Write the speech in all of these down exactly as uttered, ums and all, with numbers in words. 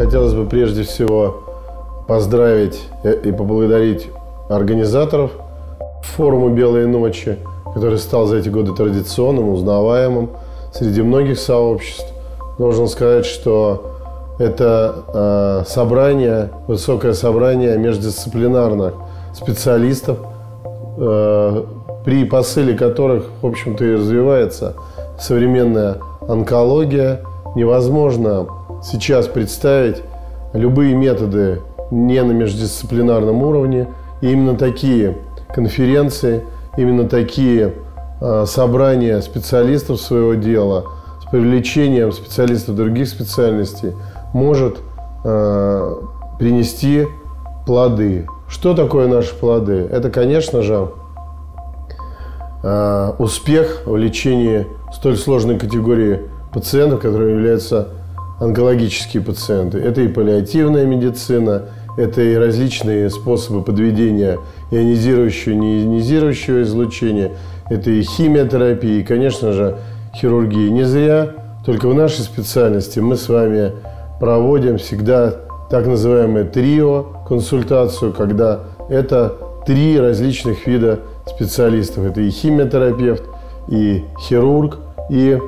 Хотелось бы прежде всего поздравить и поблагодарить организаторов форума «Белые ночи», который стал за эти годы традиционным, узнаваемым среди многих сообществ. Должен сказать, что это э, собрание, высокое собрание междисциплинарных специалистов, э, при посыле которых, в общем-то, и развивается современная онкология. Невозможно сейчас представить любые методы не на междисциплинарном уровне. И именно такие конференции, именно такие э, собрания специалистов своего дела с привлечением специалистов других специальностей может э, принести плоды. Что такое наши плоды? Это, конечно же, э, успех в лечении столь сложной категории пациентов, которые являются онкологические пациенты. Это и паллиативная медицина, это и различные способы подведения ионизирующего и неионизирующего излучения, это и химиотерапия, и, конечно же, хирургия. Не зря только в нашей специальности мы с вами проводим всегда так называемое трио-консультацию, когда это три различных вида специалистов. Это и химиотерапевт, и хирург, и,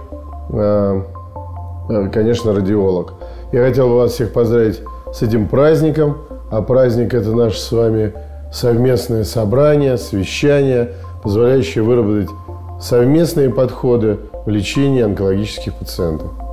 конечно, радиолог. Я хотел бы вас всех поздравить с этим праздником. А праздник – это наше с вами совместное собрание, совещание, позволяющее выработать совместные подходы в лечении онкологических пациентов.